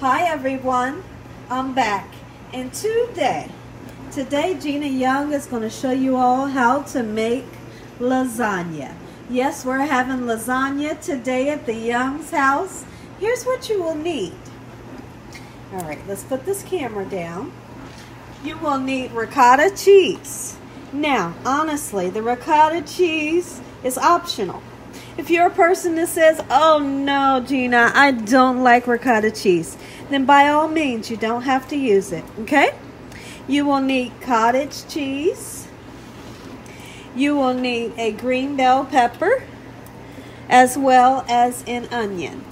Hi everyone, I'm back, and today Gina Young is going to show you all how to make lasagna. Yes, we're having lasagna today at the Young's house. Here's what you will need. All right, let's put this camera down. You will need ricotta cheese. Now, honestly, the ricotta cheese is optional. If you're a person that says, oh no, Gina, I don't like ricotta cheese, then by all means, you don't have to use it, okay? You will need cottage cheese. You will need a green bell pepper, as well as an onion.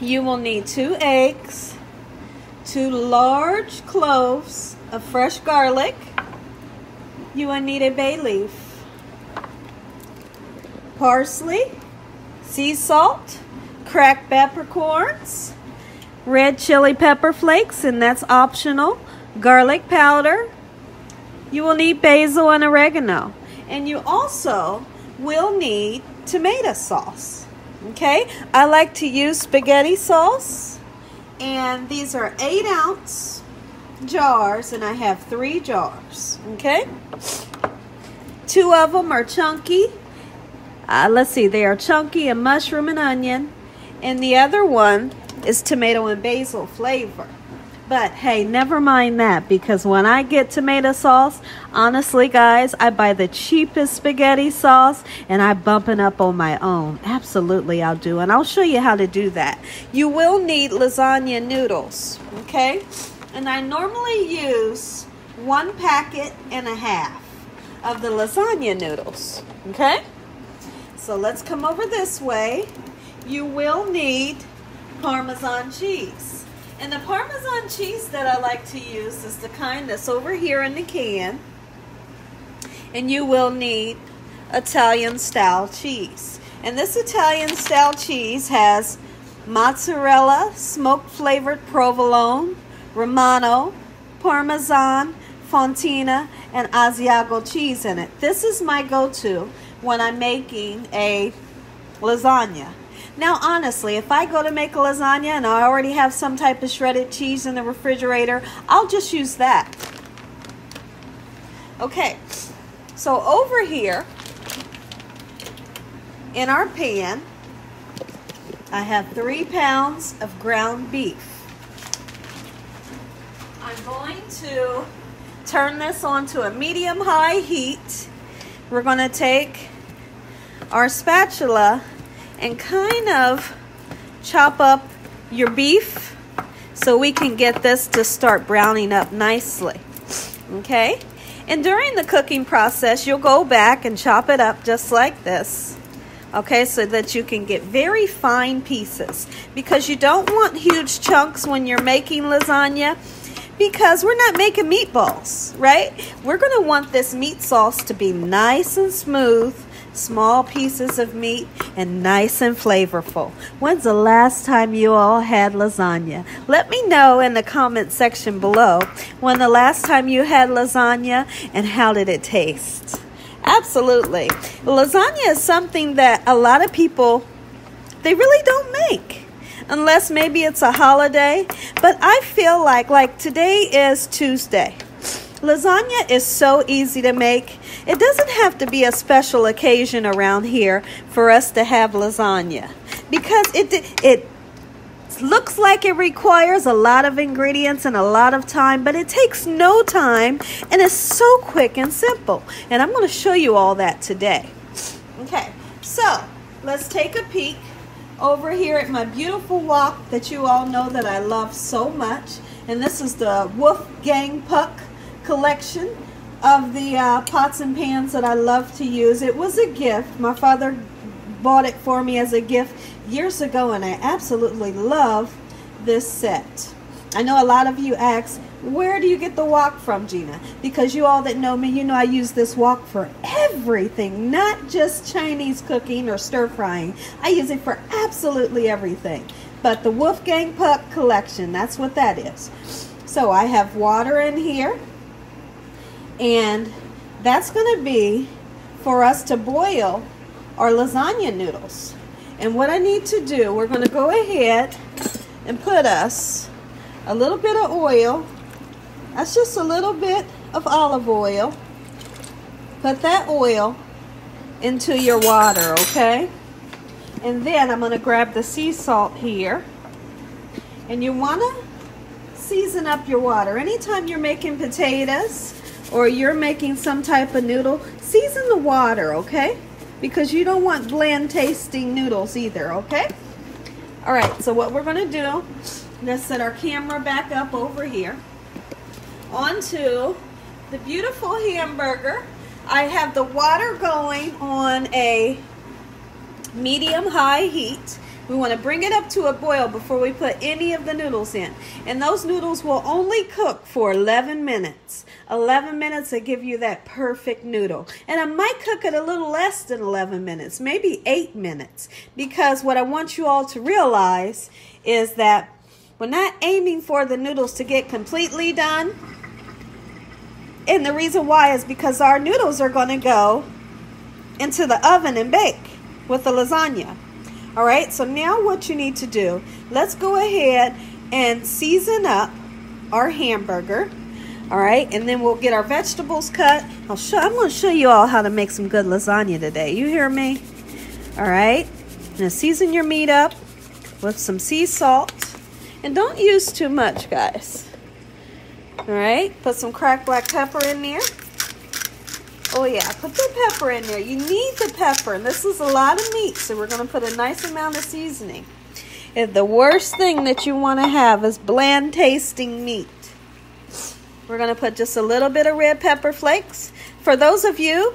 You will need 2 eggs, 2 large cloves of fresh garlic. You will need a bay leaf, parsley, sea salt, cracked peppercorns, red chili pepper flakes, and that's optional, garlic powder. You will need basil and oregano. And you also will need tomato sauce, okay? I like to use spaghetti sauce, and these are 8-ounce jars, and I have 3 jars, okay? 2 of them are chunky. Let's see, they are chunky and mushroom and onion, and the other one is tomato and basil flavor. But hey, never mind that, because when I get tomato sauce, honestly guys, I buy the cheapest spaghetti sauce and I bump it up on my own. Absolutely I'll do, and I'll show you how to do that. You will need lasagna noodles, okay? And I normally use 1.5 packages of the lasagna noodles, okay? So let's come over this way. You will need Parmesan cheese. And the Parmesan cheese that I like to use is the kind that's over here in the can. And you will need Italian style cheese. And this Italian style cheese has mozzarella, smoked flavored provolone, Romano, Parmesan, Fontina, and Asiago cheese in it. This is my go-to when I'm making a lasagna. Now honestly, if I go to make a lasagna and I already have some type of shredded cheese in the refrigerator, I'll just use that. Okay, so over here in our pan, I have 3 pounds of ground beef. I'm going to turn this onto a medium-high heat. We're going to take our spatula and kind of chop up your beef so we can get this to start browning up nicely, okay? And during the cooking process, you'll go back and chop it up just like this, okay, so that you can get very fine pieces, because you don't want huge chunks when you're making lasagna, because we're not making meatballs, right? We're going to want this meat sauce to be nice and smooth, small pieces of meat, and nice and flavorful. When's the last time you all had lasagna? Let me know in the comment section below when the last time you had lasagna and how did it taste. Absolutely. Lasagna is something that a lot of people, they really don't make. Unless maybe it's a holiday. But I feel like today is Tuesday. Lasagna is so easy to make. It doesn't have to be a special occasion around here for us to have lasagna, because it looks like it requires a lot of ingredients and a lot of time, but it takes no time and it's so quick and simple. And I'm going to show you all that today. Okay, so let's take a peek over here at my beautiful wok that you all know that I love so much. And this is the Wolfgang Puck collection of the pots and pans that I love to use. It was a gift. My father bought it for me as a gift years ago, and I absolutely love this set. I know a lot of you ask, where do you get the wok from, Gina? Because you all that know me, you know I use this wok for everything, not just Chinese cooking or stir frying. I use it for absolutely everything. But the Wolfgang Puck collection, that's what that is. So I have water in here, and that's going to be for us to boil our lasagna noodles. And what I need to do, we're going to go ahead and put us a little bit of oil. That's just a little bit of olive oil. Put that oil into your water, okay? And then I'm going to grab the sea salt here. And you want to season up your water. Anytime you're making potatoes or you're making some type of noodle, season the water, okay? Because you don't want bland tasting noodles either, okay? All right, so what we're going to do, let's set our camera back up over here onto the beautiful hamburger. I have the water going on a medium-high heat. We want to bring it up to a boil before we put any of the noodles in. And those noodles will only cook for 11 minutes. 11 minutes will give you that perfect noodle. And I might cook it a little less than 11 minutes, maybe 8 minutes. Because what I want you all to realize is that we're not aiming for the noodles to get completely done. And the reason why is because our noodles are going to go into the oven and bake with the lasagna. All right, so now what you need to do, let's go ahead and season up our hamburger. All right, and then we'll get our vegetables cut. I'm going to show you all how to make some good lasagna today. You hear me? All right, now season your meat up with some sea salt. And don't use too much, guys. All right, put some cracked black pepper in there. Oh yeah, put the pepper in there. You need the pepper, and this is a lot of meat, so we're gonna put a nice amount of seasoning. And the worst thing that you wanna have is bland tasting meat. We're gonna put just a little bit of red pepper flakes. For those of you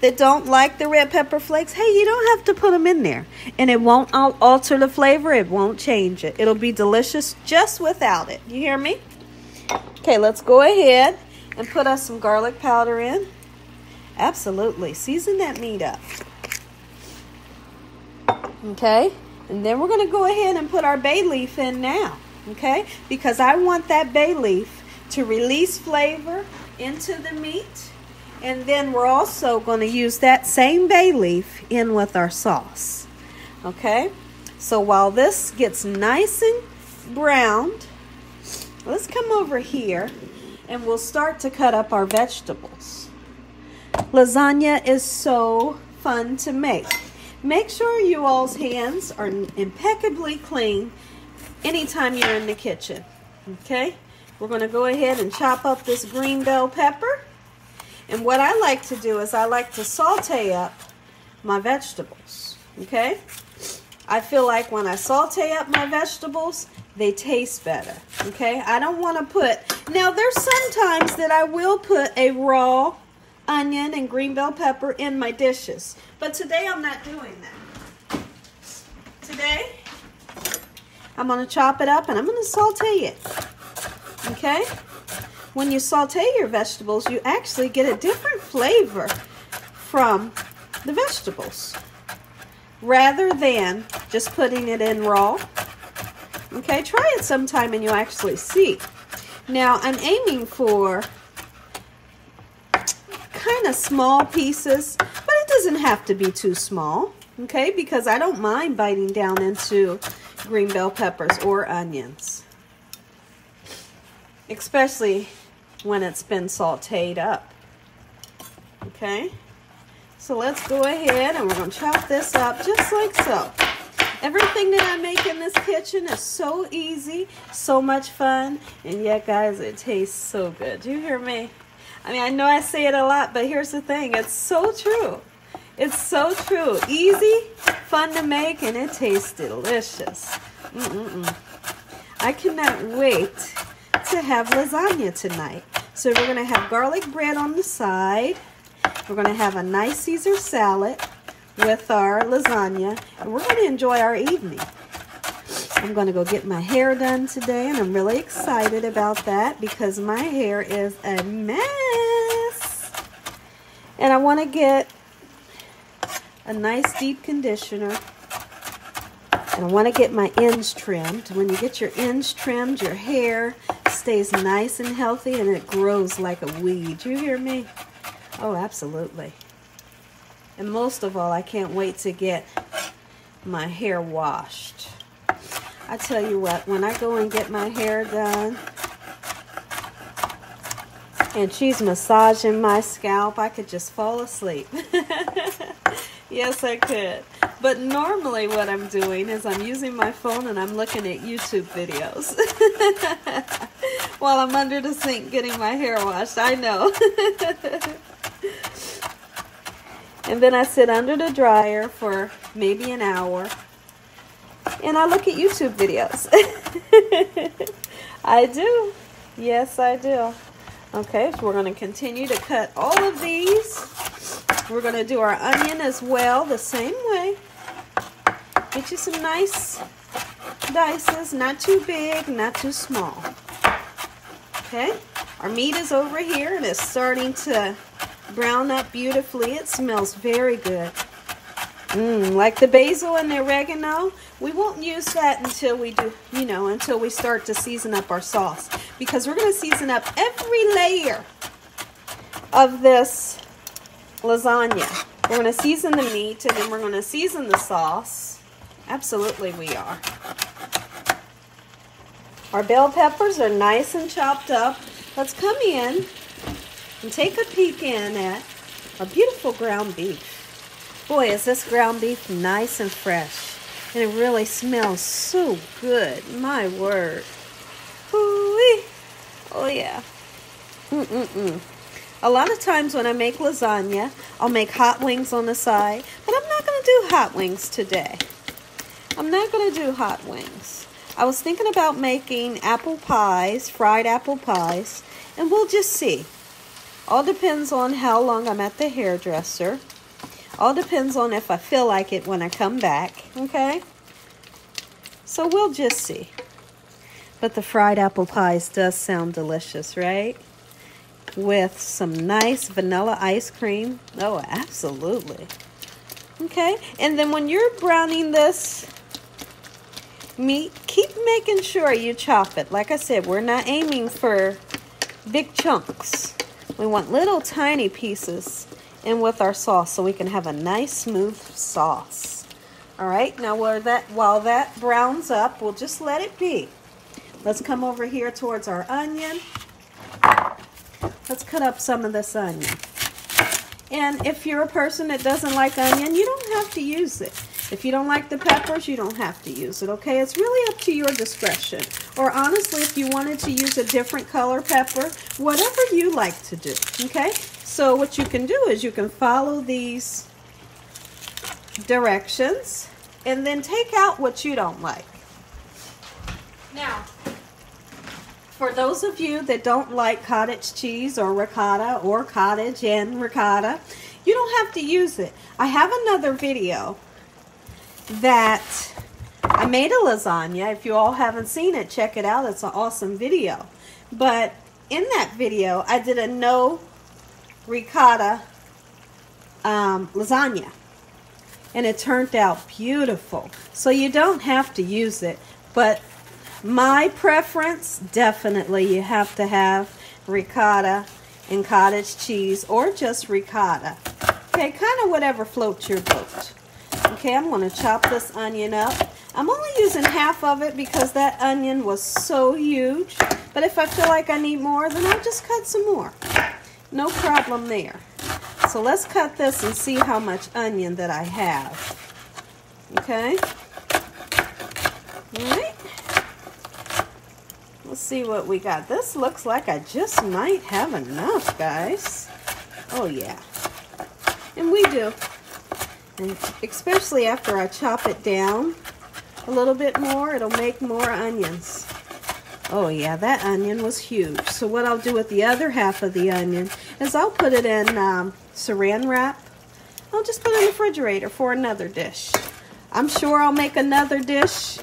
that don't like the red pepper flakes, hey, you don't have to put them in there, and it won't alter the flavor, it won't change it. It'll be delicious just without it, you hear me? Okay, let's go ahead and put us some garlic powder in. Absolutely, season that meat up. Okay, and then we're gonna go ahead and put our bay leaf in now, okay? Because I want that bay leaf to release flavor into the meat. And then we're also gonna use that same bay leaf in with our sauce, okay? So while this gets nice and browned, let's come over here and we'll start to cut up our vegetables. Lasagna is so fun to make. Make sure you all's hands are impeccably clean anytime you're in the kitchen, okay? We're gonna go ahead and chop up this green bell pepper. And what I like to do is I like to saute up my vegetables, okay? I feel like when I saute up my vegetables, they taste better, okay? I don't want to put, now there's sometimes that I will put a raw onion and green bell pepper in my dishes, but today I'm not doing that. Today, I'm gonna chop it up and I'm gonna saute it, okay? When you saute your vegetables, you actually get a different flavor from the vegetables rather than just putting it in raw. Okay, try it sometime and you'll actually see. Now, I'm aiming for kind of small pieces, but it doesn't have to be too small, okay? Because I don't mind biting down into green bell peppers or onions, especially when it's been sauteed up, okay? So let's go ahead and we're going to chop this up just like so. Everything that I make in this kitchen is so easy, so much fun, and yet, guys, it tastes so good. Do you hear me? I mean, I know I say it a lot, but here's the thing. It's so true. It's so true. Easy, fun to make, and it tastes delicious. I cannot wait to have lasagna tonight. So we're going to have garlic bread on the side. We're going to have a nice Caesar salad with our lasagna, and we're going to enjoy our evening. I'm going to go get my hair done today, and I'm really excited about that because my hair is a mess. And I want to get a nice deep conditioner, and I want to get my ends trimmed. When you get your ends trimmed, your hair stays nice and healthy, and it grows like a weed. You hear me? Oh, absolutely. And most of all, I can't wait to get my hair washed. I tell you what, when I go and get my hair done and she's massaging my scalp, I could just fall asleep. Yes, I could. But normally what I'm doing is I'm using my phone and I'm looking at YouTube videos while I'm under the sink getting my hair washed. I know. And then I sit under the dryer for maybe an hour and I look at YouTube videos. I do. Yes, I do. Okay, so we're going to continue to cut all of these. We're going to do our onion as well, the same way. Get you some nice dices, not too big, not too small. Okay, our meat is over here and it's starting to brown up beautifully. It smells very good. Like the basil and the oregano, we won't use that until we do, you know, until we start to season up our sauce, because we're going to season up every layer of this lasagna. We're going to season the meat and then we're going to season the sauce. Absolutely we are. Our bell peppers are nice and chopped up. Let's come in and take a peek in at our beautiful ground beef. Boy, is this ground beef nice and fresh. And it really smells so good. My word. Ooh-wee. Oh, yeah. A lot of times when I make lasagna, I'll make hot wings on the side. But I'm not going to do hot wings today. I'm not going to do hot wings. I was thinking about making apple pies, fried apple pies. And we'll just see. All depends on how long I'm at the hairdresser. All depends on if I feel like it when I come back, okay? So we'll just see. But the fried apple pies does sound delicious, right? With some nice vanilla ice cream. Oh, absolutely. Okay, and then when you're browning this meat, keep making sure you chop it. Like I said, we're not aiming for big chunks. We want little tiny pieces in with our sauce so we can have a nice smooth sauce. Alright, now while that browns up, we'll just let it be. Let's come over here towards our onion. Let's cut up some of this onion. And if you're a person that doesn't like onion, you don't have to use it. If you don't like the peppers, you don't have to use it, okay? It's really up to your discretion. Or honestly, if you wanted to use a different color pepper, whatever you like to do, okay? So what you can do is you can follow these directions and then take out what you don't like. Now, for those of you that don't like cottage cheese or ricotta or cottage and ricotta, you don't have to use it. I have another video that I made a lasagna. If you all haven't seen it, check it out. It's an awesome video. But in that video, I did a no ricotta lasagna and it turned out beautiful, so you don't have to use it. But my preference, definitely you have to have ricotta and cottage cheese, or just ricotta, okay? Kind of whatever floats your boat. Okay, I'm going to chop this onion up. I'm only using half of it because that onion was so huge, but if I feel like I need more, then I'll just cut some more. No problem there. So let's cut this and see how much onion that I have. Okay. All right. Let's see what we got. This looks like I just might have enough, guys. Oh, yeah. And we do. And especially after I chop it down a little bit more, it'll make more onions. Oh yeah, that onion was huge. So what I'll do with the other half of the onion is I'll put it in saran wrap. I'll just put it in the refrigerator for another dish. I'm sure I'll make another dish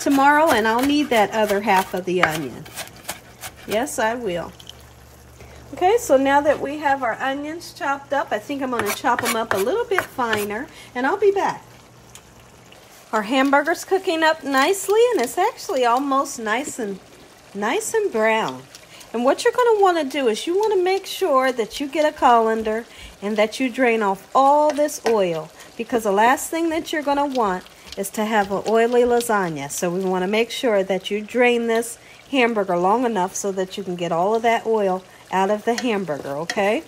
tomorrow and I'll need that other half of the onion. Yes, I will. Okay, so now that we have our onions chopped up, I think I'm going to chop them up a little bit finer and I'll be back. Our hamburger's cooking up nicely, and it's actually almost nice and brown. And what you're going to want to do is you want to make sure that you get a colander and that you drain off all this oil, because the last thing that you're going to want is to have an oily lasagna. So we want to make sure that you drain this hamburger long enough so that you can get all of that oil out of the hamburger, okay?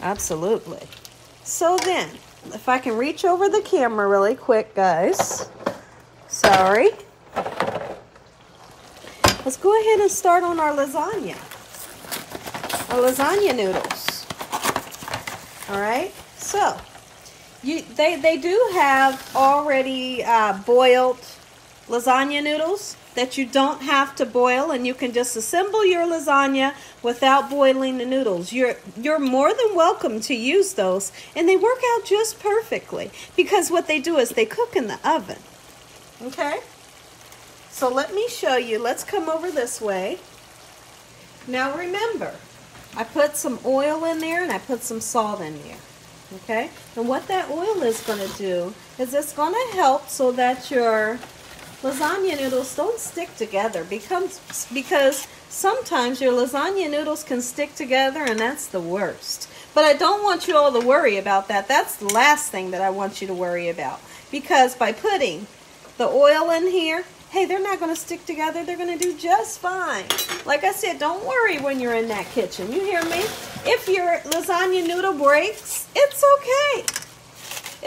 Absolutely. So then, if I can reach over the camera really quick, guys. Sorry. Let's go ahead and start on our lasagna. Our lasagna noodles. All right. So, they do have already boiled lasagna noodles that you don't have to boil, and you can just assemble your lasagna without boiling the noodles. You're more than welcome to use those, and they work out just perfectly because what they do is they cook in the oven. Okay? So let me show you. Let's come over this way. Now remember, I put some oil in there and I put some salt in there. Okay? And what that oil is going to do is it's going to help so that your lasagna noodles don't stick together, because sometimes your lasagna noodles can stick together, and that's the worst. But I don't want you all to worry about that. That's the last thing that I want you to worry about, because by putting the oil in here, hey, they're not going to stick together. They're going to do just fine. Like I said, don't worry when you're in that kitchen. You hear me? If your lasagna noodle breaks, it's okay.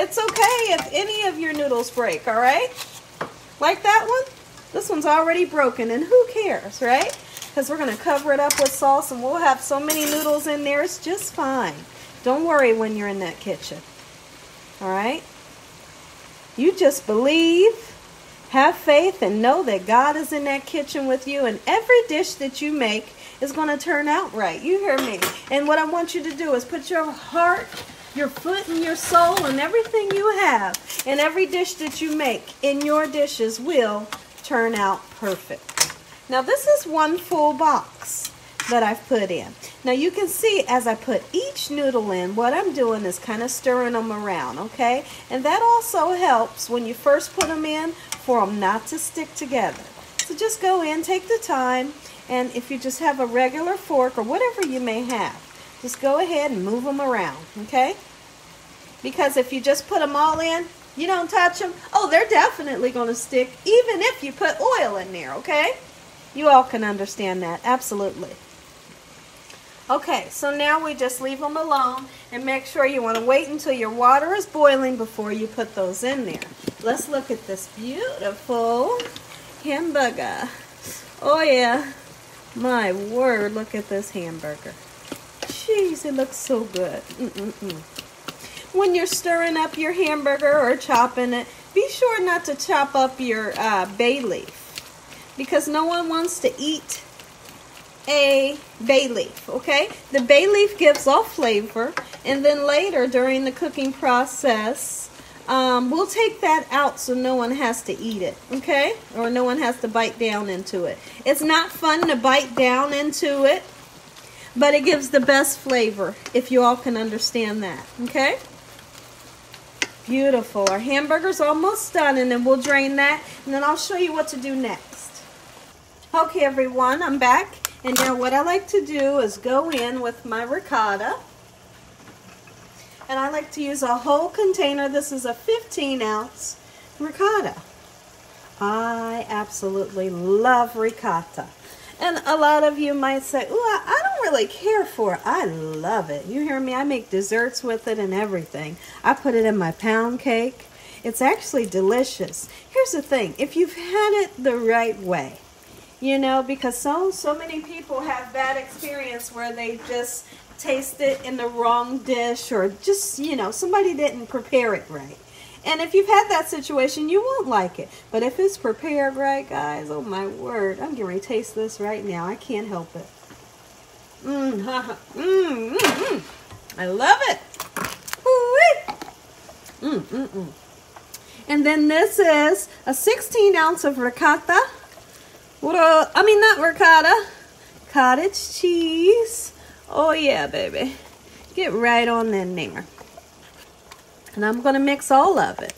It's okay if any of your noodles break, all right? Like that one? This one's already broken, and who cares, right? Because we're going to cover it up with sauce, and we'll have so many noodles in there, it's just fine. Don't worry when you're in that kitchen, all right? You just believe, have faith, and know that God is in that kitchen with you, and every dish that you make is going to turn out right. You hear me? And what I want you to do is put your heart, your foot, and your soul, and everything you have, and every dish that you make in your dishes will turn out perfect. Now this is one full box that I've put in. Now you can see as I put each noodle in, what I'm doing is kind of stirring them around, okay? And that also helps when you first put them in for them not to stick together. So just go in, take the time, and if you just have a regular fork or whatever you may have, just go ahead and move them around, okay? Because if you just put them all in, you don't touch them, oh, they're definitely going to stick, even if you put oil in there, okay? You all can understand that, absolutely. Okay, so now we just leave them alone, and make sure you want to wait until your water is boiling before you put those in there. Let's look at this beautiful hamburger. Oh, yeah. My word, look at this hamburger. Jeez, it looks so good. When you're stirring up your hamburger or chopping it, be sure not to chop up your bay leaf, because no one wants to eat a bay leaf, okay? The bay leaf gives off flavor, and then later during the cooking process, we'll take that out so no one has to eat it, okay? Or no one has to bite down into it. It's not fun to bite down into it, but it gives the best flavor, if you all can understand that, okay? Beautiful. Our hamburger's almost done, and then we'll drain that, and then I'll show you what to do next. Okay, everyone, I'm back, and now what I like to do is go in with my ricotta, and I like to use a whole container. This is a 15-ounce ricotta. I absolutely love ricotta. And a lot of you might say, oh, I don't really care for it. I love it. You hear me? I make desserts with it and everything. I put it in my pound cake. It's actually delicious. Here's the thing. If you've had it the right way, you know, because so many people have bad experience where they just taste it in the wrong dish, or just, you know, somebody didn't prepare it right. And if you've had that situation, you won't like it. But if it's prepared right, guys, oh my word, I'm getting ready to taste this right now. I can't help it. I love it. And then this is a 16-ounce of ricotta. Cottage cheese. Oh yeah, baby. Get right on in there. And I'm going to mix all of it.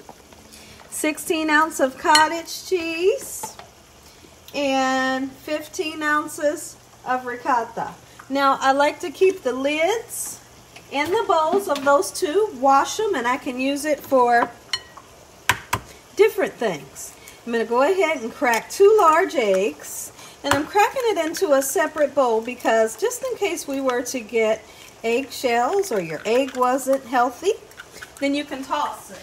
16 ounces of cottage cheese and 15 ounces of ricotta. Now, I like to keep the lids and the bowls of those two, wash them, and I can use it for different things. I'm going to go ahead and crack 2 large eggs, and I'm cracking it into a separate bowl because just in case we were to get eggshells or your egg wasn't healthy, then you can toss it.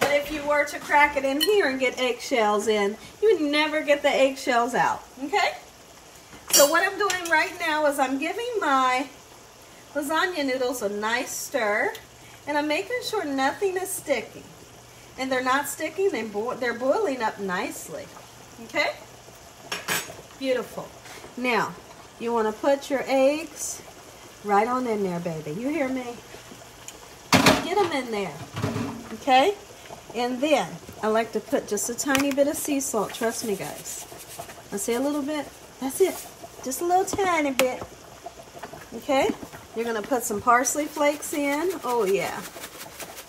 But if you were to crack it in here and get eggshells in, you would never get the eggshells out, okay? So what I'm doing right now is I'm giving my lasagna noodles a nice stir, and I'm making sure nothing is sticking. And they're not sticking, they're boiling up nicely, okay? Beautiful. Now, you want to put your eggs right on in there, baby. You hear me? Get them in there, okay? And then, I like to put just a tiny bit of sea salt. Trust me, guys. I say a little bit. That's it. Just a little tiny bit, okay? You're going to put some parsley flakes in. Oh, yeah.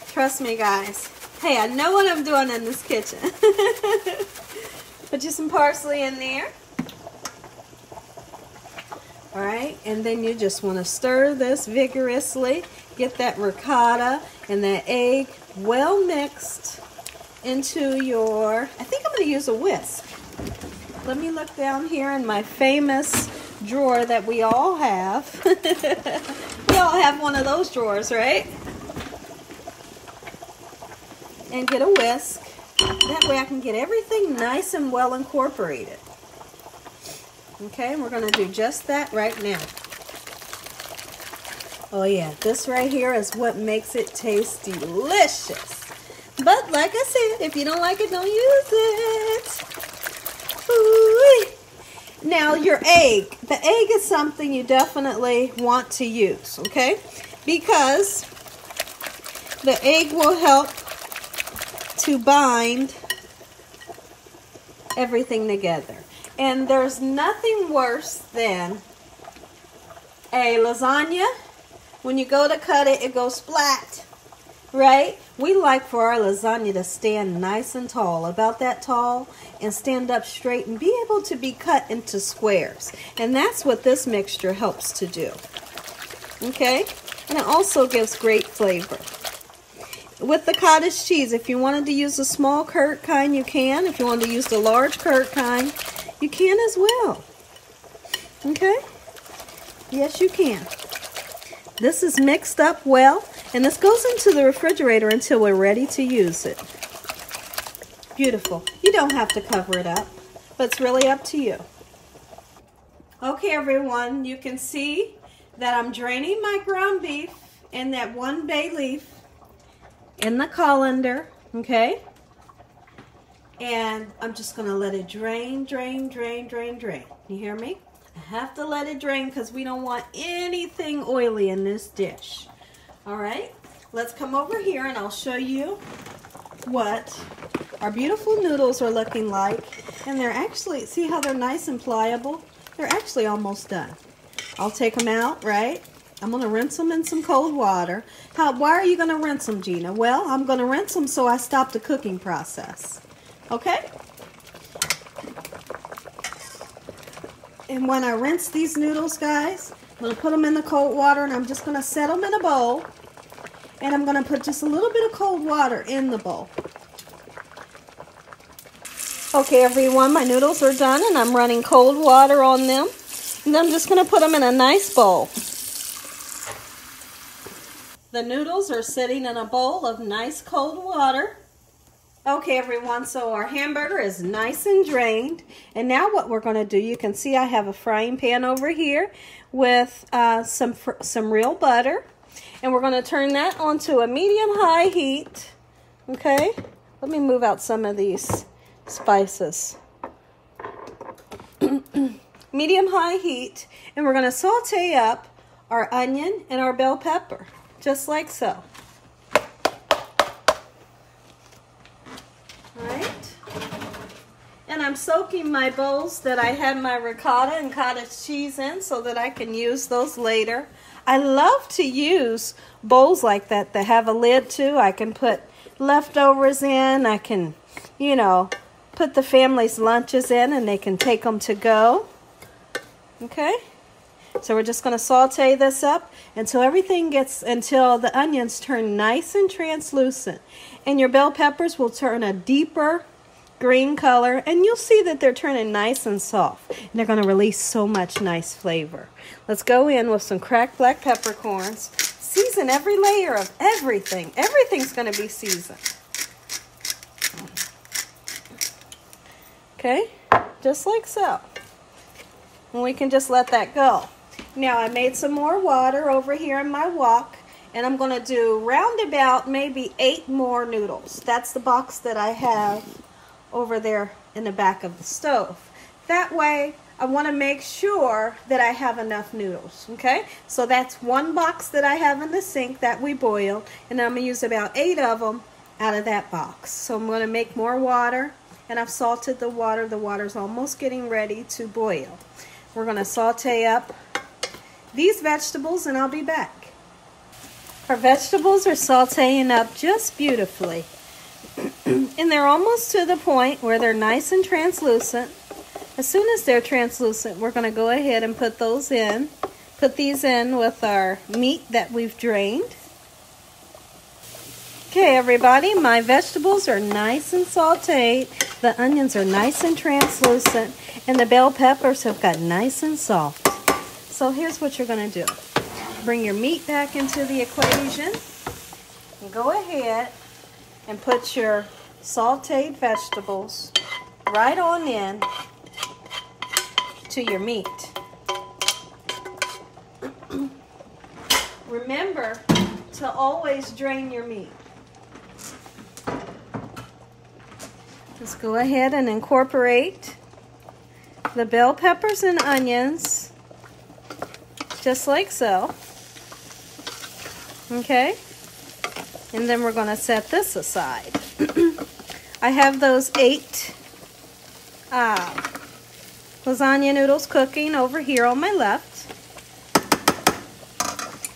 Trust me, guys. Hey, I know what I'm doing in this kitchen. Put you some parsley in there. All right, and then you just want to stir this vigorously. Get that ricotta and that egg well mixed into your, I think I'm going to use a whisk. Let me look down here in my famous drawer that we all have. We all have one of those drawers, right? And get a whisk. That way I can get everything nice and well incorporated. Okay, and we're going to do just that right now. Oh yeah, this right here is what makes it taste delicious. But like I said, if you don't like it, don't use it. Ooh. Now your egg. The egg is something you definitely want to use, okay? Because the egg will help to bind everything together. And there's nothing worse than a lasagna. When you go to cut it, it goes flat, right? We like for our lasagna to stand nice and tall, about that tall, and stand up straight and be able to be cut into squares. And that's what this mixture helps to do, okay? And it also gives great flavor. With the cottage cheese, if you wanted to use the small curd kind, you can. If you wanted to use the large curd kind, you can as well. Okay? Yes, you can. This is mixed up well, and this goes into the refrigerator until we're ready to use it. Beautiful. You don't have to cover it up, but it's really up to you. Okay, everyone, you can see that I'm draining my ground beef and that one bay leaf in the colander, okay? And I'm just gonna let it drain, drain, drain, drain, drain. You hear me? I have to let it drain because we don't want anything oily in this dish. All right, let's come over here and I'll show you what our beautiful noodles are looking like. And they're actually, see how they're nice and pliable? They're actually almost done. I'll take them out, right? I'm going to rinse them in some cold water. Why are you going to rinse them, Gina? Well, I'm going to rinse them so I stop the cooking process. Okay? And when I rinse these noodles, guys, I'm going to put them in the cold water, and I'm just going to set them in a bowl. And I'm going to put just a little bit of cold water in the bowl. Okay, everyone, my noodles are done, and I'm running cold water on them. And I'm just going to put them in a nice bowl. The noodles are sitting in a bowl of nice cold water. Okay, everyone, so our hamburger is nice and drained. And now what we're going to do, you can see I have a frying pan over here with some real butter. And we're going to turn that onto a medium-high heat. Okay, let me move out some of these spices. Medium-high heat, and we're going to saute up our onion and our bell pepper. Just like so. All right. And I'm soaking my bowls that I had my ricotta and cottage cheese in so that I can use those later. I love to use bowls like that that have a lid too. I can put leftovers in. I can, you know, put the family's lunches in and they can take them to go. Okay. So we're just going to saute this up until the onions turn nice and translucent. And your bell peppers will turn a deeper green color, and you'll see that they're turning nice and soft. And they're going to release so much nice flavor. Let's go in with some cracked black peppercorns. Season every layer of everything. Everything's going to be seasoned. Okay, just like so. And we can just let that go. Now I made some more water over here in my wok, and I'm going to do roundabout maybe 8 more noodles. That's the box that I have over there in the back of the stove. That way I want to make sure that I have enough noodles, okay? So that's one box that I have in the sink that we boiled, and I'm going to use about 8 of them out of that box. So I'm going to make more water, and I've salted the water. The water's almost getting ready to boil. We're going to saute up these vegetables, and I'll be back. Our vegetables are sauteing up just beautifully. And they're almost to the point where they're nice and translucent. As soon as they're translucent, we're going to go ahead and put those in. Put these in with our meat that we've drained. Okay, everybody, my vegetables are nice and sauteed. The onions are nice and translucent. And the bell peppers have got nice and soft. So here's what you're going to do. Bring your meat back into the equation. And go ahead and put your sauteed vegetables right on in to your meat. Remember to always drain your meat. Let's go ahead and incorporate the bell peppers and onions just like so. Okay? And then we're going to set this aside. I have those 8 lasagna noodles cooking over here on my left.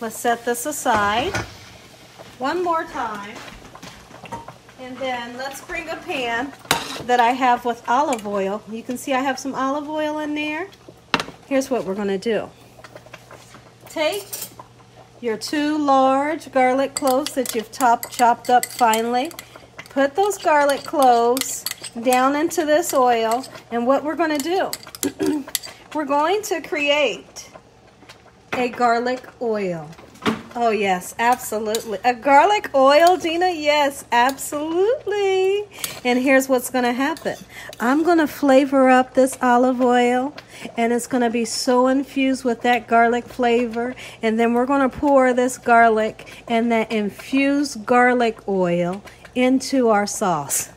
Let's set this aside one more time. And then let's bring a pan that I have with olive oil. You can see I have some olive oil in there. Here's what we're going to do. Take your 2 large garlic cloves that you've chopped up finely. Put those garlic cloves down into this oil, and what we're going to do, we're going to create a garlic oil. Oh yes, absolutely. A garlic oil, Gina? Yes, absolutely. And here's what's going to happen. I'm going to flavor up this olive oil, and it's going to be so infused with that garlic flavor. And then we're going to pour this garlic and that infused garlic oil into our sauce.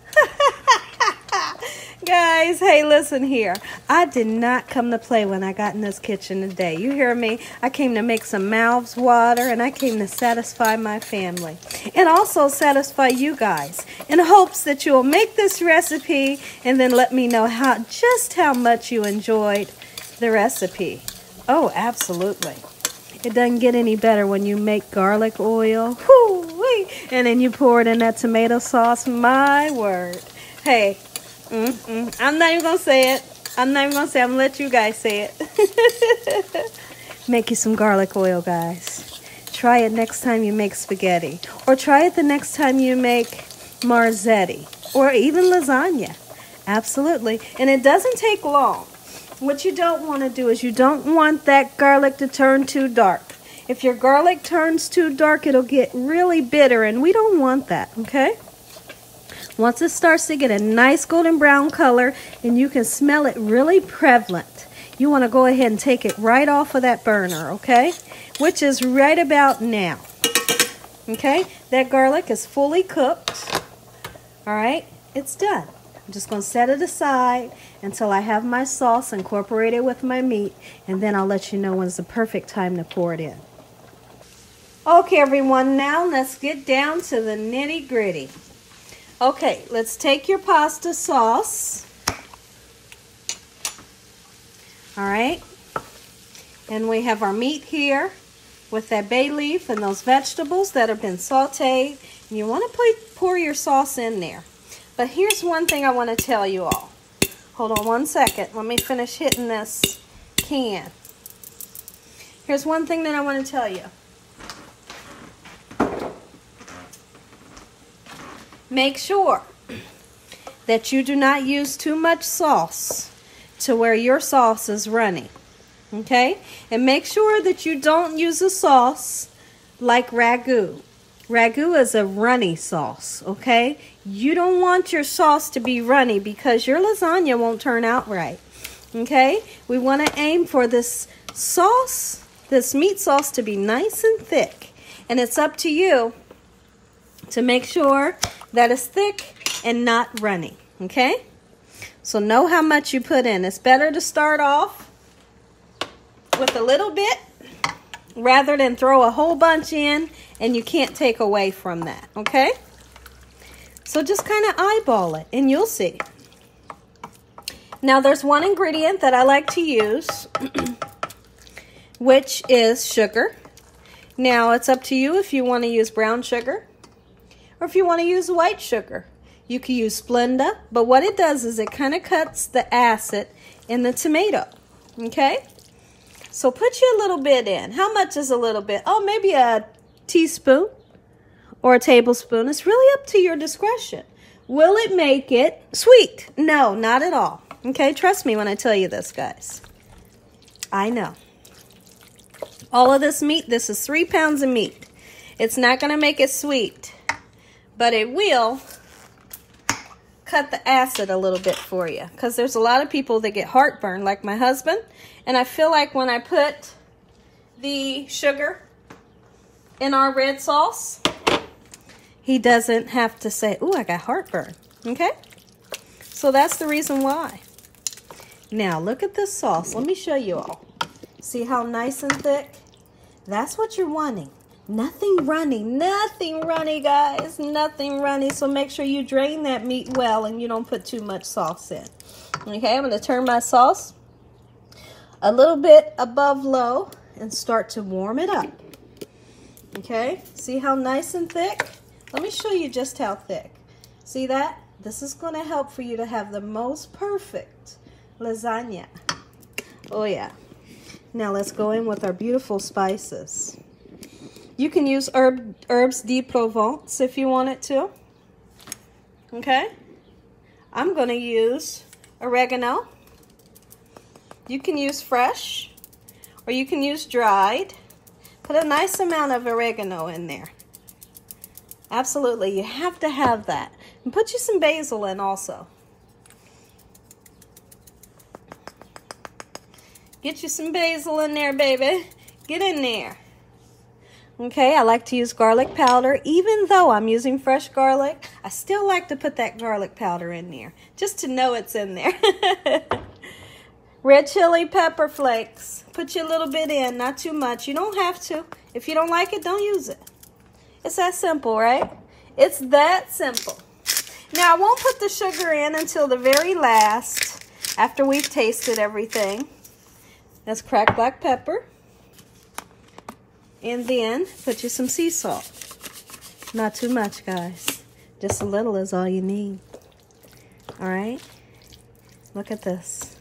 Guys, hey, listen here. I did not come to play when I got in this kitchen today. You hear me? I came to make some mouths water, and I came to satisfy my family and also satisfy you guys in hopes that you will make this recipe and then let me know just how much you enjoyed the recipe. Oh, absolutely. It doesn't get any better when you make garlic oil. Whoo-wee, and then you pour it in that tomato sauce. My word. Hey. I'm not even going to say it. I'm going to let you guys say it. Make you some garlic oil, guys. Try it next time you make spaghetti. Or try it the next time you make marzetti. Or even lasagna. Absolutely. And it doesn't take long. What you don't want to do is you don't want that garlic to turn too dark. If your garlic turns too dark, it'll get really bitter. And we don't want that, okay? Once it starts to get a nice golden brown color and you can smell it really prevalent, you want to go ahead and take it right off of that burner, okay? Which is right about now, okay? That garlic is fully cooked, all right? It's done. I'm just going to set it aside until I have my sauce incorporated with my meat, and then I'll let you know when's the perfect time to pour it in. Okay, everyone, now let's get down to the nitty-gritty. Okay, let's take your pasta sauce, all right, and we have our meat here with that bay leaf and those vegetables that have been sauteed, and you want to pour your sauce in there. But here's one thing I want to tell you all. Hold on one second, let me finish hitting this can. Here's one thing that I want to tell you. Make sure that you do not use too much sauce to where your sauce is runny, okay? And make sure that you don't use a sauce like ragu. Ragu is a runny sauce, okay? You don't want your sauce to be runny because your lasagna won't turn out right, okay? We want to aim for this sauce, this meat sauce, to be nice and thick. And it's up to you to make sure that is thick and not runny, okay? So know how much you put in. It's better to start off with a little bit rather than throw a whole bunch in and you can't take away from that, okay? So just kind of eyeball it and you'll see. Now there's one ingredient that I like to use, which is sugar. Now it's up to you if you want to use brown sugar or if you want to use white sugar. You can use Splenda, but what it does is it kind of cuts the acid in the tomato, okay? So put you a little bit in. How much is a little bit? Oh, maybe a teaspoon or a tablespoon. It's really up to your discretion. Will it make it sweet? No, not at all, okay? Trust me when I tell you this, guys. I know. All of this meat, this is 3 pounds of meat. It's not going to make it sweet, but it will cut the acid a little bit for you, because there's a lot of people that get heartburn, like my husband, and I feel like when I put the sugar in our red sauce, he doesn't have to say, "Ooh, I got heartburn," okay? So that's the reason why. Now, look at this sauce. Let me show you all. See how nice and thick? That's what you're wanting. Nothing runny, guys, nothing runny. So make sure you drain that meat well and you don't put too much sauce in. Okay, I'm going to turn my sauce a little bit above low and start to warm it up. Okay, see how nice and thick? Let me show you just how thick. See that? This is going to help for you to have the most perfect lasagna. Oh, yeah. Now let's go in with our beautiful spices. You can use herbs de Provence if you wanted to, okay? I'm going to use oregano. You can use fresh or you can use dried. Put a nice amount of oregano in there. Absolutely, you have to have that. And put you some basil in also. Get you some basil in there, baby. Get in there. Okay, I like to use garlic powder. Even though I'm using fresh garlic, I still like to put that garlic powder in there, just to know it's in there. Red chili pepper flakes. Put you a little bit in, not too much. You don't have to. If you don't like it, don't use it. It's that simple, right? It's that simple. Now, I won't put the sugar in until the very last, after we've tasted everything. That's cracked black pepper. And then put you some sea salt. Not too much, guys. Just a little is all you need. All right? Look at this.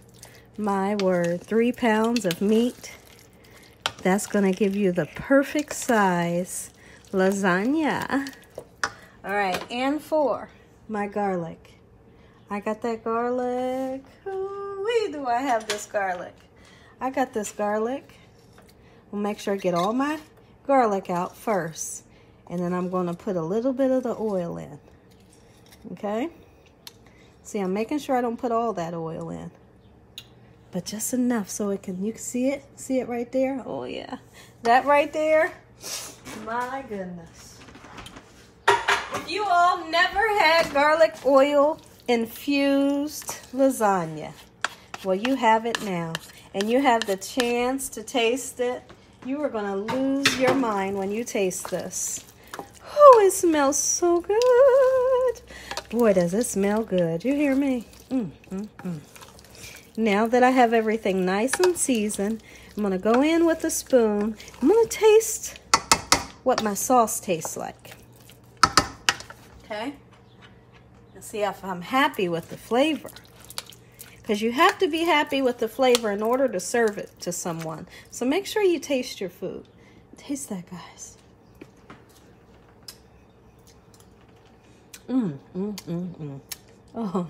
My word, 3 pounds of meat. That's going to give you the perfect size lasagna. All right, and for my garlic. I got that garlic. Ooh-wee, do I have this garlic? I got this garlic. We'll make sure I get all my garlic out first, and then I'm going to put a little bit of the oil in. Okay, see, I'm making sure I don't put all that oil in, but just enough so it can, you can see it right there. Oh yeah, that right there, my goodness. If you all never had garlic oil infused lasagna, well, you have it now, and you have the chance to taste it. You are gonna lose your mind when you taste this. Oh, it smells so good. Boy, does it smell good. You hear me? Now that I have everything nice and seasoned, I'm gonna go in with a spoon. I'm gonna taste what my sauce tastes like. Okay? And see if I'm happy with the flavor. because you have to be happy with the flavor in order to serve it to someone. So make sure you taste your food. Taste that, guys. Oh. Oh.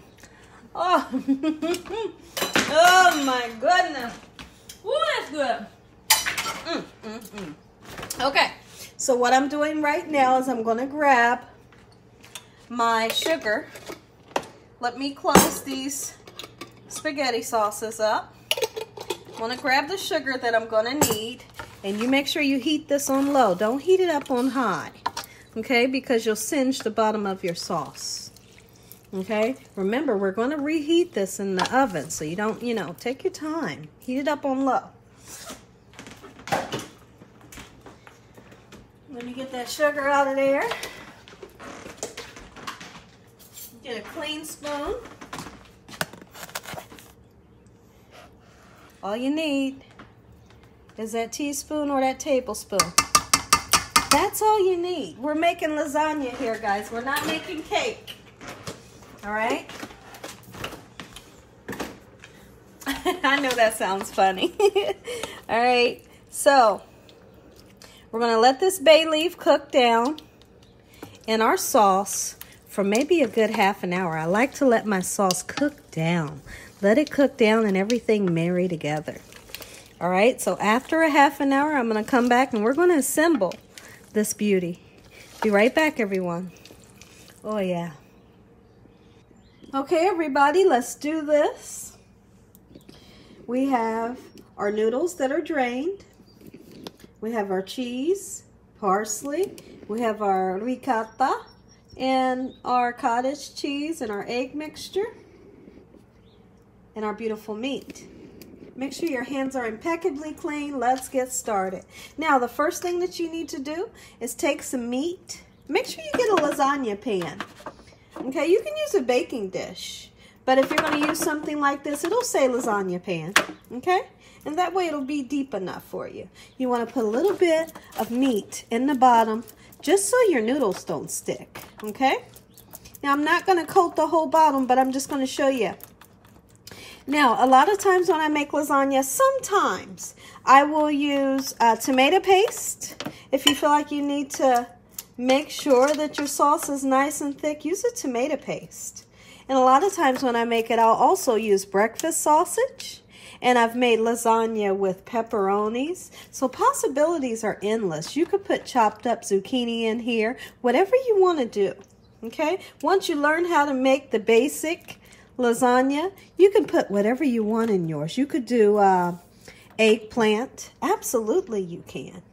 Oh my goodness. Ooh, that's good. Okay, so what I'm doing right now is I'm gonna grab my sugar. Let me close these spaghetti sauces up. I'm gonna grab the sugar that I'm gonna need, and you make sure you heat this on low. Don't heat it up on high, okay? Because you'll singe the bottom of your sauce, okay? Remember, we're gonna reheat this in the oven, so you don't, you know, take your time. Heat it up on low. Let me get that sugar out of there. Get a clean spoon. All you need is that teaspoon or that tablespoon. That's all you need. We're making lasagna here, guys. We're not making cake. All right? I know that sounds funny. All right, so we're gonna let this bay leaf cook down in our sauce for maybe a good half an hour. I like to let my sauce cook down. Let it cook down and everything marry together. All right, so after a half an hour, I'm gonna come back and we're gonna assemble this beauty. Be right back, everyone. Oh yeah. Okay, everybody, let's do this. We have our noodles that are drained. We have our cheese, parsley. We have our ricotta and our cottage cheese and our egg mixture and our beautiful meat. Make sure your hands are impeccably clean. Let's get started. Now, the first thing that you need to do is take some meat. Make sure you get a lasagna pan. Okay, you can use a baking dish. But if you're going to use something like this, it'll say lasagna pan, okay? And that way it'll be deep enough for you. You want to put a little bit of meat in the bottom just so your noodles don't stick, okay? Now, I'm not going to coat the whole bottom, but I'm just going to show you. Now, a lot of times when I make lasagna, sometimes I will use tomato paste. If you feel like you need to make sure that your sauce is nice and thick, use a tomato paste. And a lot of times when I make it, I'll also use breakfast sausage. And I've made lasagna with pepperonis. So possibilities are endless. You could put chopped up zucchini in here, whatever you want to do, okay? Once you learn how to make the basic lasagna, you can put whatever you want in yours. You could do eggplant. Absolutely you can.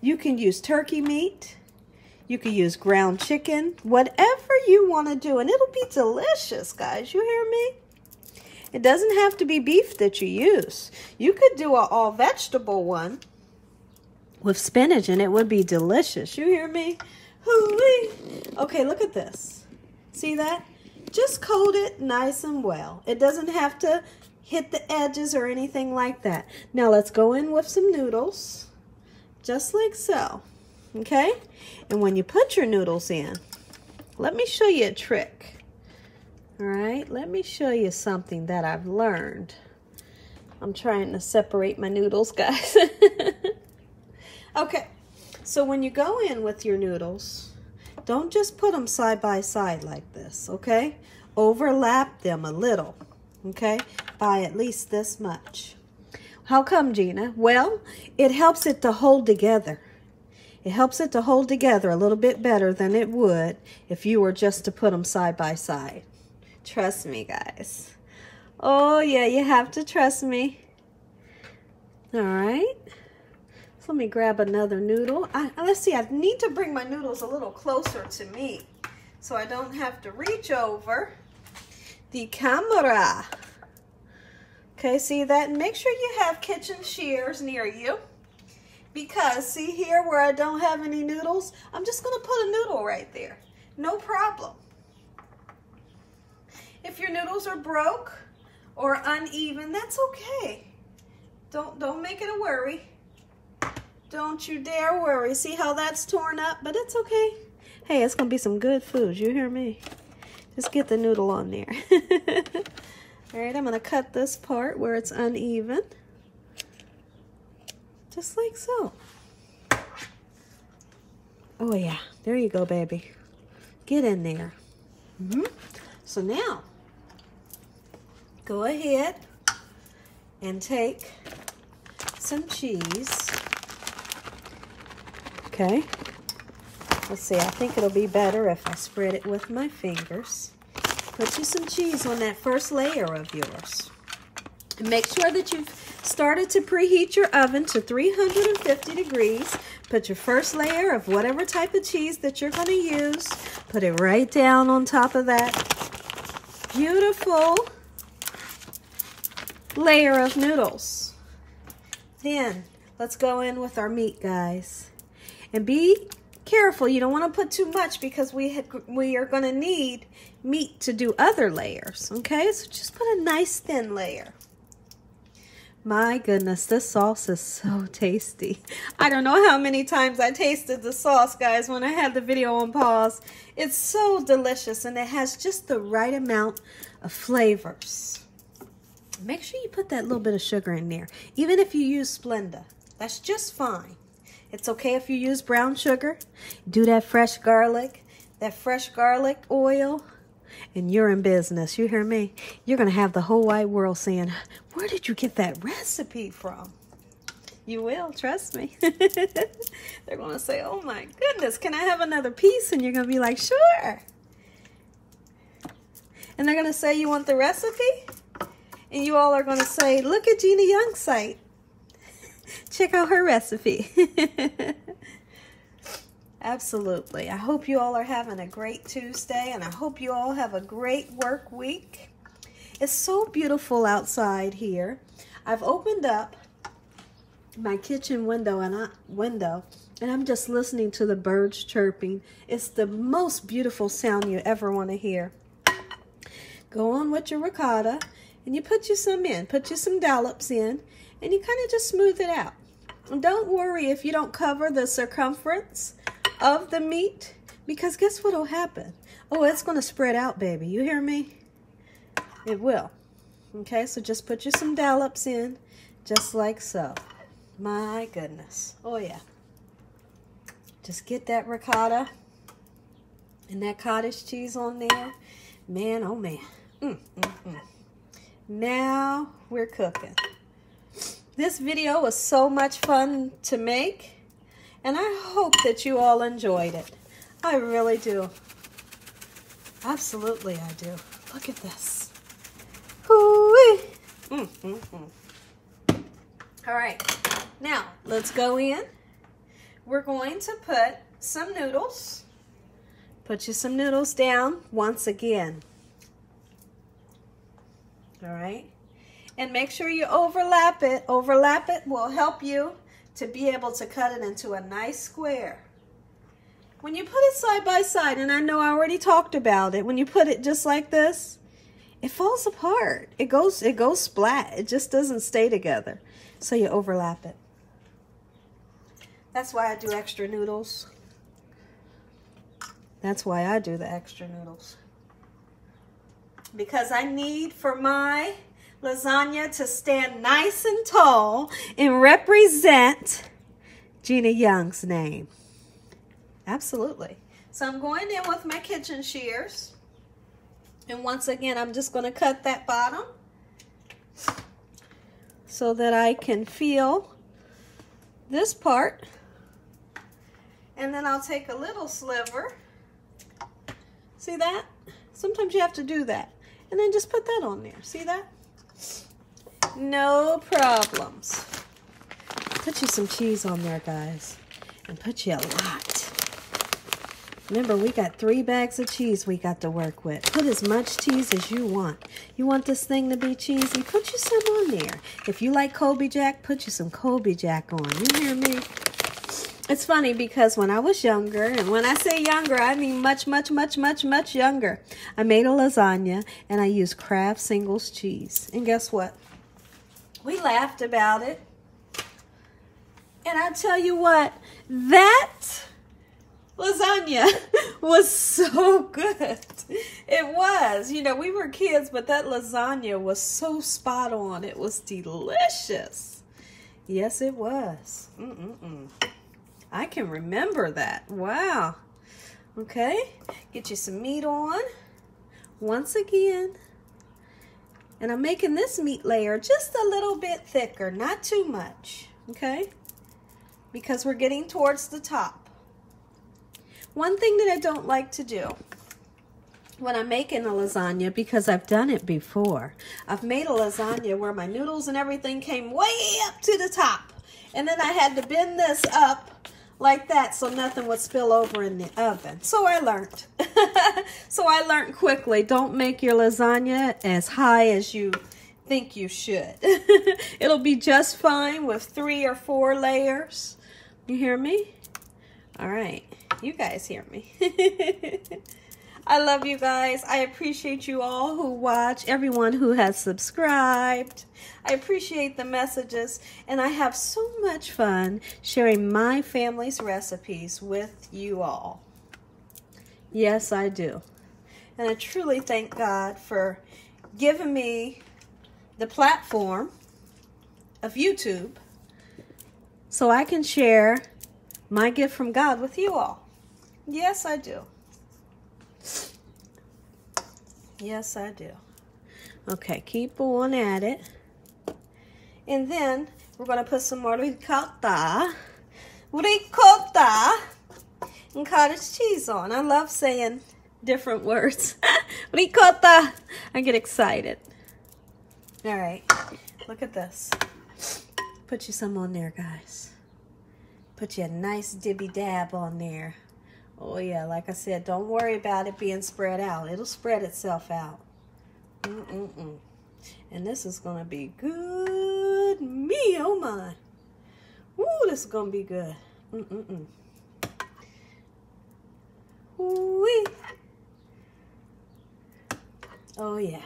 You can use turkey meat. You can use ground chicken, whatever you want to do, and it'll be delicious, guys. You hear me? It doesn't have to be beef that you use. You could do an all-vegetable one with spinach, and it would be delicious. You hear me? Hoo-wee. Okay, look at this. See that? Just coat it nice and well. It doesn't have to hit the edges or anything like that. Now, let's go in with some noodles, just like so. Okay, and when you put your noodles in, let me show you a trick. All right, let me show you something that I've learned. I'm trying to separate my noodles, guys. Okay, so when you go in with your noodles, don't just put them side by side like this, okay? Overlap them a little, okay, by at least this much. How come, Gina? Well, it helps it to hold together. It helps it to hold together a little bit better than it would if you were just to put them side by side. Trust me, guys. Oh, yeah, you have to trust me. All right. So let me grab another noodle. Let's see, I need to bring my noodles a little closer to me so I don't have to reach over the camera. Okay, see that? And make sure you have kitchen shears near you. Because, see here where I don't have any noodles, I'm just going to put a noodle right there. No problem. If your noodles are broke or uneven, that's okay. Don't make it a worry. Don't you dare worry. See how that's torn up? But it's okay. Hey, it's going to be some good food. You hear me? Just get the noodle on there. All right, I'm gonna cut this part where it's uneven, just like so. Oh yeah, there you go, baby. Get in there. So now, go ahead and take some cheese. Okay, let's see, I think it'll be better if I spread it with my fingers. Put you some cheese on that first layer of yours. And make sure that you've started to preheat your oven to 350 degrees. Put your first layer of whatever type of cheese that you're going to use. Put it right down on top of that beautiful layer of noodles. Then let's go in with our meat, guys. And be careful, you don't want to put too much because we are going to need meat to do other layers, okay? So just put a nice thin layer. My goodness, this sauce is so tasty. I don't know how many times I tasted the sauce, guys, when I had the video on pause. It's so delicious, and it has just the right amount of flavors. Make sure you put that little bit of sugar in there, even if you use Splenda. That's just fine. It's okay if you use brown sugar. Do that fresh garlic oil, and you're in business. You hear me? You're going to have the whole wide world saying, where did you get that recipe from? You will, trust me. They're going to say, oh my goodness, can I have another piece? And you're going to be like, sure. And they're going to say, you want the recipe? And you all are going to say, look at Gina Young's site. Check out her recipe. Absolutely. I hope you all are having a great Tuesday, and I hope you all have a great work week. It's so beautiful outside here. I've opened up my kitchen window and I'm just listening to the birds chirping. It's the most beautiful sound you ever want to hear. Go on with your ricotta, and you put you some in. Put you some dollops in. And you kind of just smooth it out. And don't worry if you don't cover the circumference of the meat, because guess what will happen? Oh, it's going to spread out, baby. You hear me? It will. Okay, so just put you some dollops in, just like so. My goodness. Oh, yeah. Just get that ricotta and that cottage cheese on there. Man, oh, man. Now we're cooking. This video was so much fun to make, and I hope that you all enjoyed it. I really do. Absolutely I do. Look at this. All right, now let's go in. We're going to put some noodles. Put you some noodles down once again. All right. And make sure you overlap it. Overlap it will help you to be able to cut it into a nice square. When you put it side by side, and I know I already talked about it, when you put it just like this, it falls apart. It goes splat. It just doesn't stay together. So you overlap it. That's why I do extra noodles. That's why I do the extra noodles. Because I need for my lasagna to stand nice and tall and represent Gina Young's name. Absolutely. So I'm going in with my kitchen shears. And once again, I'm just going to cut that bottom so that I can feel this part. And then I'll take a little sliver. See that? Sometimes you have to do that. And then just put that on there. See that? No problems. Put you some cheese on there, guys, and put you a lot. Remember, we got 3 bags of cheese we got to work with. Put as much cheese as you want. You want this thing to be cheesy? Put you some on there. If you like Colby Jack, put you some Colby Jack on. You hear me? It's funny because when I was younger, and when I say younger, I mean much, much, much, much, much younger, I made a lasagna and I used Kraft Singles cheese. And guess what? We laughed about it. And I tell you what, that lasagna was so good. It was. You know, we were kids, but that lasagna was so spot on. It was delicious. Yes, it was. I can remember that. Wow. Okay. Get you some meat on. Once again. And I'm making this meat layer just a little bit thicker, not too much, okay? Because we're getting towards the top. One thing that I don't like to do when I'm making a lasagna, because I've done it before, I've made a lasagna where my noodles and everything came way up to the top. And then I had to bend this up like that so nothing would spill over in the oven. So I learned. So I learned quickly, don't make your lasagna as high as you think you should. It'll be just fine with 3 or 4 layers. You hear me? All right. You guys hear me. I love you guys. I appreciate you all who watch, everyone who has subscribed. I appreciate the messages, and I have so much fun sharing my family's recipes with you all. Yes, I do. And I truly thank God for giving me the platform of YouTube so I can share my gift from God with you all. Yes, I do. Yes, I do. Okay, keep on at it. And then we're going to put some more ricotta and cottage cheese on. I love saying different words. Ricotta. I get excited. All right, look at this. Put you some on there, guys. Put you a nice dibby dab on there. Oh, yeah, like I said, don't worry about it being spread out. It'll spread itself out. And this is going to be good. Me, oh, my. Ooh, this is going to be good. Ooh-wee. Oh, yeah.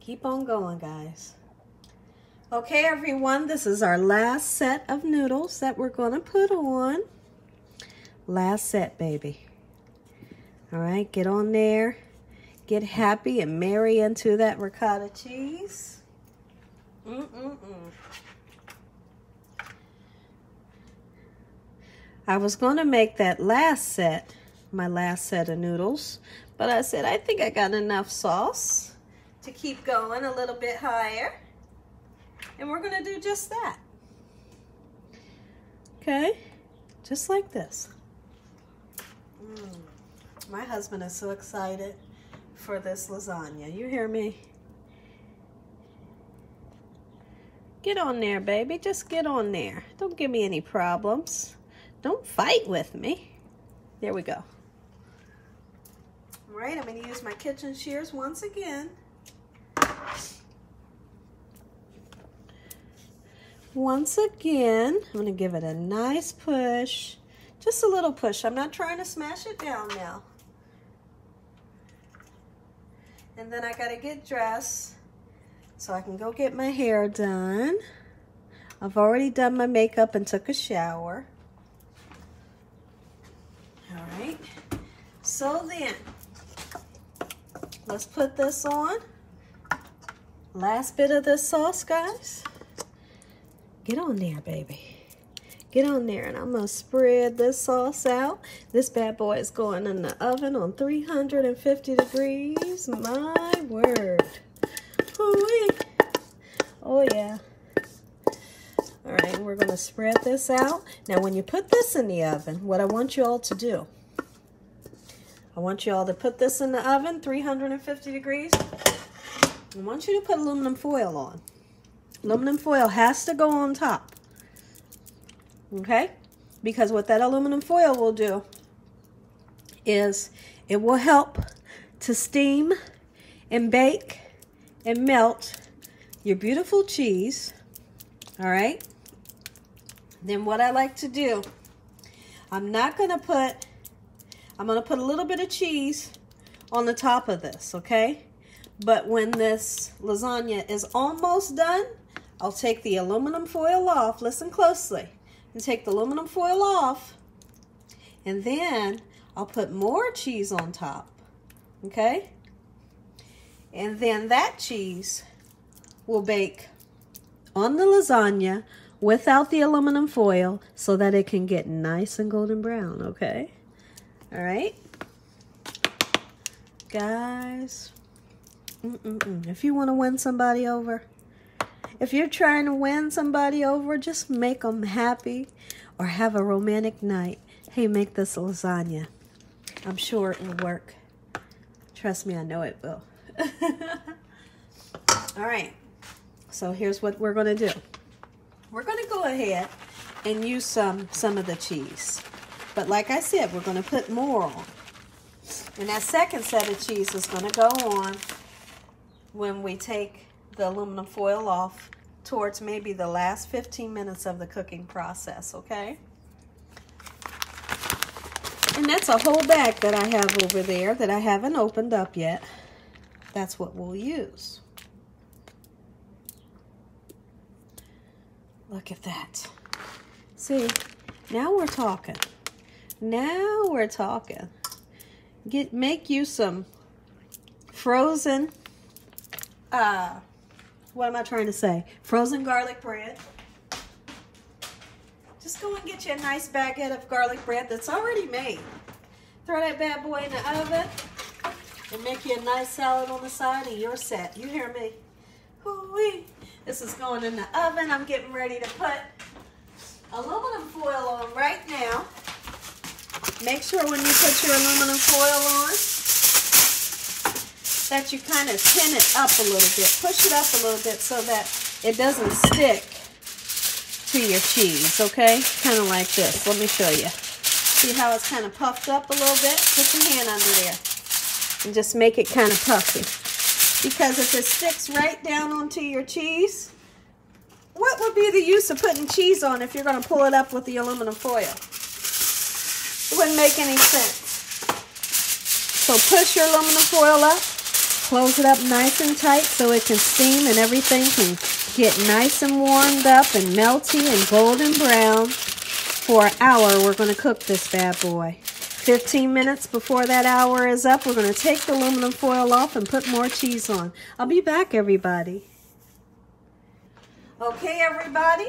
Keep on going, guys. Okay, everyone, this is our last set of noodles that we're going to put on. Last set, baby. All right, get on there, get happy, and marry into that ricotta cheese. I was going to make that last set my last set of noodles, but I said I think I got enough sauce to keep going a little bit higher, and we're going to do just that. Okay, just like this. My husband is so excited for this lasagna. You hear me? Get on there, baby. Just get on there. Don't give me any problems. Don't fight with me. There we go. All right, I'm going to use my kitchen shears once again. I'm going to give it a nice push. Just a little push. I'm not trying to smash it down now. And then I got to get dressed so I can go get my hair done. I've already done my makeup and took a shower. All right. So then, let's put this on. Last bit of this sauce, guys. Get on there, baby. Get on there, and I'm going to spread this sauce out. This bad boy is going in the oven on 350 degrees. My word. Hoo-wee. Oh, yeah. All right, we're going to spread this out. Now, when you put this in the oven, what I want you all to do, I want you all to put this in the oven, 350 degrees. I want you to put aluminum foil on. Aluminum foil has to go on top. Okay, because what that aluminum foil will do is it will help to steam and bake and melt your beautiful cheese. All right, then what I like to do, I'm going to put a little bit of cheese on the top of this, okay? But when this lasagna is almost done, I'll take the aluminum foil off. Listen closely. And take the aluminum foil off, and then I'll put more cheese on top, okay? And then that cheese will bake on the lasagna without the aluminum foil so that it can get nice and golden brown, okay? All right, guys, if you want to win somebody over, if you're trying to win somebody over, just make them happy or have a romantic night. Hey, make this lasagna. I'm sure it will work. Trust me, I know it will. All right, so here's what we're going to do. We're going to go ahead and use some of the cheese. But like I said, we're going to put more on. And that second set of cheese is going to go on when we take the aluminum foil off towards maybe the last 15 minutes of the cooking process, okay? And that's a whole bag that I have over there that I haven't opened up yet. That's what we'll use. Look at that. See, now we're talking. Now we're talking. Make you some frozen, what am I trying to say? Frozen garlic bread. Just go and get you a nice baguette of garlic bread that's already made. Throw that bad boy in the oven and make you a nice salad on the side and you're set. You hear me? Hoo-wee. This is going in the oven. I'm getting ready to put aluminum foil on right now. Make sure when you put your aluminum foil on that you kind of pin it up a little bit. Push it up a little bit so that it doesn't stick to your cheese, okay? Kind of like this. Let me show you. See how it's kind of puffed up a little bit? Put your hand under there and just make it kind of puffy. Because if it sticks right down onto your cheese, what would be the use of putting cheese on if you're going to pull it up with the aluminum foil? It wouldn't make any sense. So push your aluminum foil up, close it up nice and tight so it can steam and everything can get nice and warmed up and melty and golden brown. For an hour, we're going to cook this bad boy. 15 minutes before that hour is up, we're going to take the aluminum foil off and put more cheese on. I'll be back, everybody. Okay, everybody.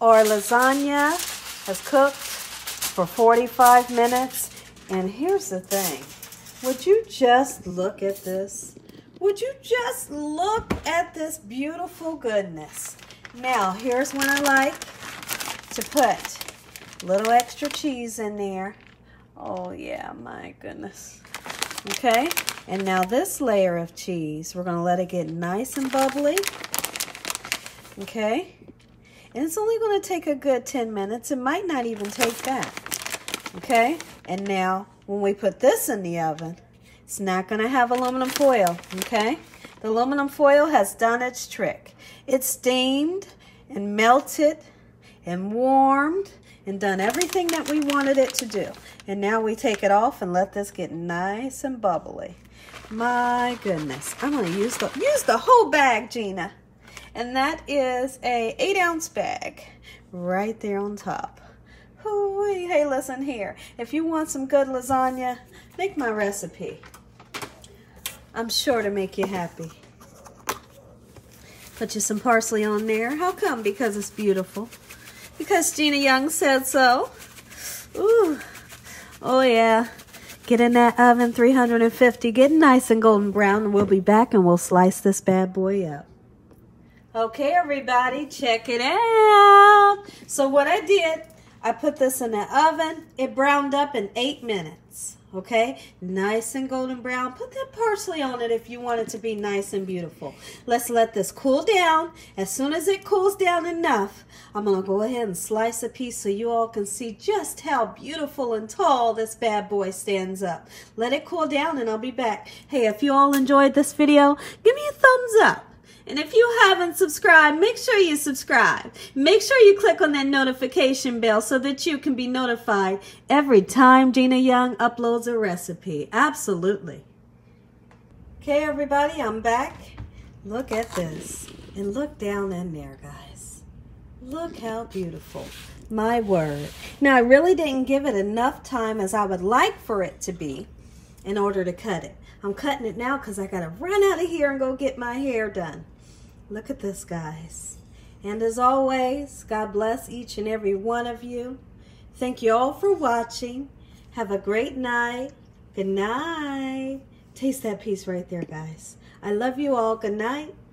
Our lasagna has cooked for 45 minutes. And here's the thing. Would you just look at this? Would you just look at this beautiful goodness? Now, here's when I like to put a little extra cheese in there. Oh yeah, my goodness. Okay, and now this layer of cheese, we're gonna let it get nice and bubbly. Okay, and it's only gonna take a good 10 minutes. It might not even take that. Okay, and now when we put this in the oven, it's not going to have aluminum foil, okay? The aluminum foil has done its trick. It's steamed and melted and warmed and done everything that we wanted it to do. And now we take it off and let this get nice and bubbly. My goodness, I'm going to use the whole bag, Gina. And that is a 8-ounce bag right there on top. Hey, listen here. If you want some good lasagna, make my recipe. I'm sure to make you happy. Put you some parsley on there. How come? Because it's beautiful. Because Gina Young said so. Ooh. Oh, yeah. Get in that oven, 350. Get nice and golden brown, and we'll be back, and we'll slice this bad boy up. Okay, everybody, check it out. So what I did, I put this in the oven. It browned up in 8 minutes, okay? Nice and golden brown. Put that parsley on it if you want it to be nice and beautiful. Let's let this cool down. As soon as it cools down enough, I'm gonna go ahead and slice a piece so you all can see just how beautiful and tall this bad boy stands up. Let it cool down and I'll be back. Hey, if you all enjoyed this video, give me a thumbs up. And if you haven't subscribed, make sure you subscribe. Make sure you click on that notification bell so that you can be notified every time Gina Young uploads a recipe. Absolutely. Okay, everybody, I'm back. Look at this. And look down in there, guys. Look how beautiful. my word. Now, I really didn't give it enough time as I would like for it to be in order to cut it. I'm cutting it now because I got to run out of here and go get my hair done. Look at this, guys. And as always, God bless each and every one of you. Thank you all for watching. Have a great night. Good night. Taste that piece right there, guys. I love you all. Good night.